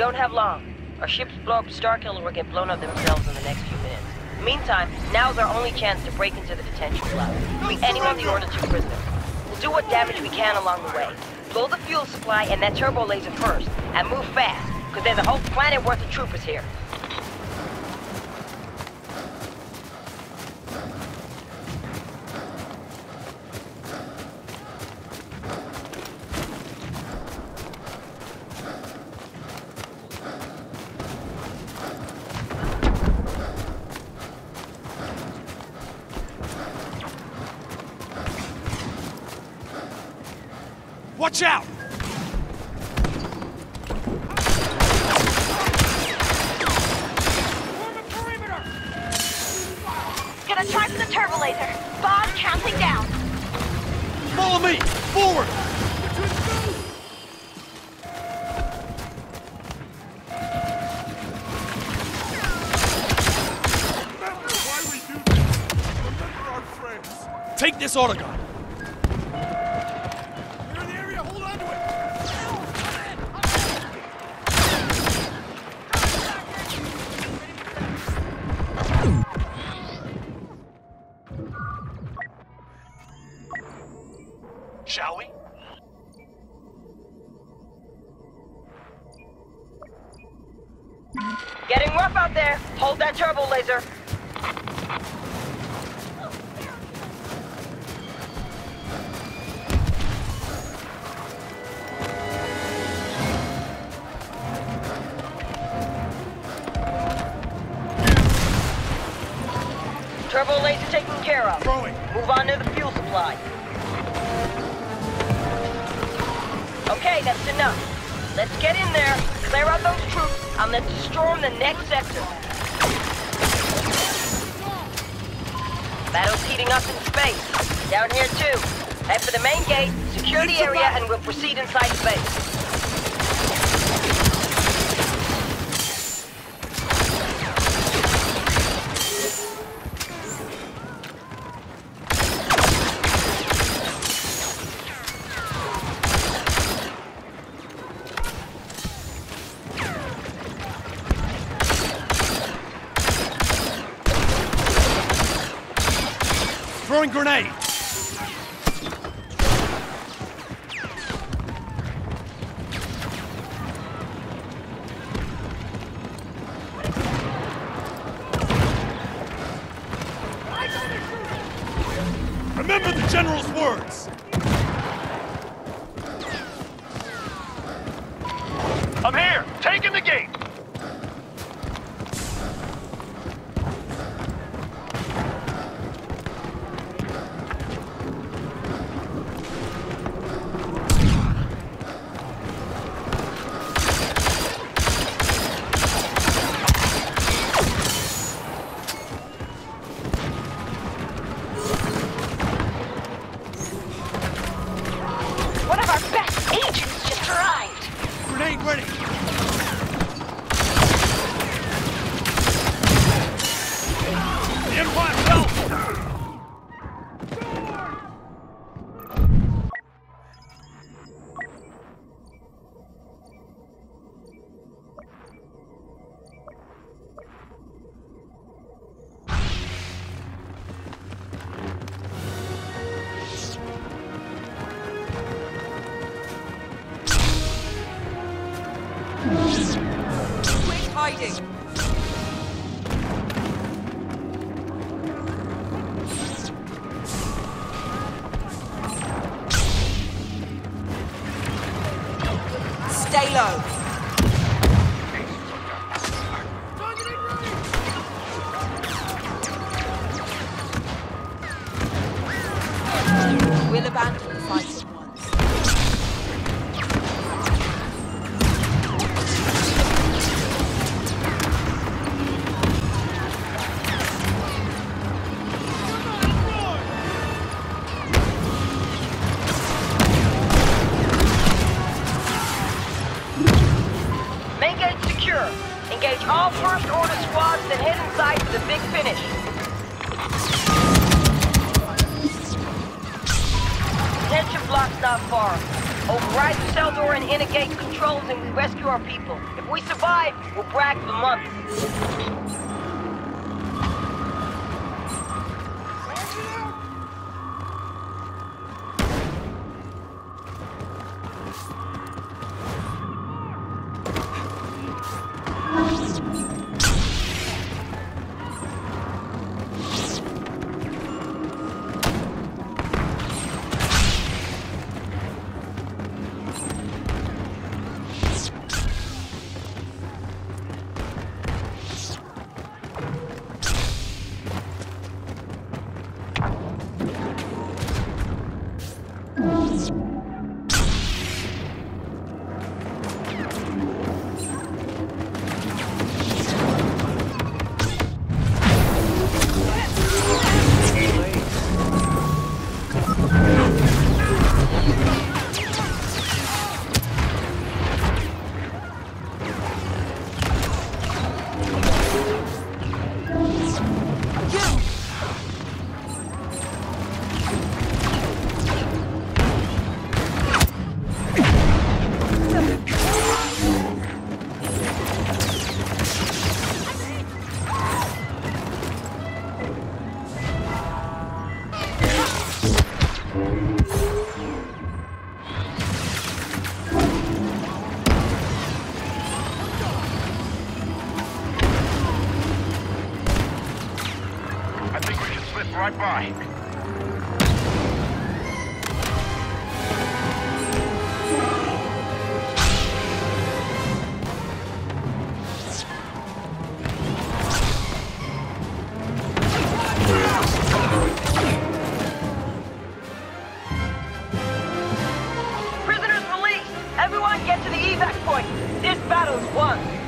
don't have long. Our ships blow up Star Killer or get blown up themselves in the next few minutes. Meantime, now's our only chance to break into the detention block. Free anyone the order to prisoner. We'll do what damage we can along the way. Blow the fuel supply and that turbo laser first, and move fast, because there's a whole planet worth of troopers here. Watch out! Form a perimeter! Gonna try for the turbo laser. Bob, counting down. Follow me! Forward! Remember why we do this. Remember our friends. Take this autogun. Shall we? Getting rough out there. Hold that turbo laser. Turbo laser taken care of. Throwing. Move on to the fuel supply. Okay, that's enough. Let's get in there, clear out those troops, and let's storm the next sector. Battle's heating up in space. Down here too. Head for the main gate, secure the area, and we'll proceed inside the base. Throwing grenade! Remember the general's words! I'm here! Taking the gate! Stay low. We'll abandon the fight at once. Engage all First Order squads and head inside for the big finish. Detention block's not far. Override the cell door and inner gate controls and we rescue our people. If we survive, we'll brag for months. Right by. Prisoners released! Everyone get to the evac point! This battle's won!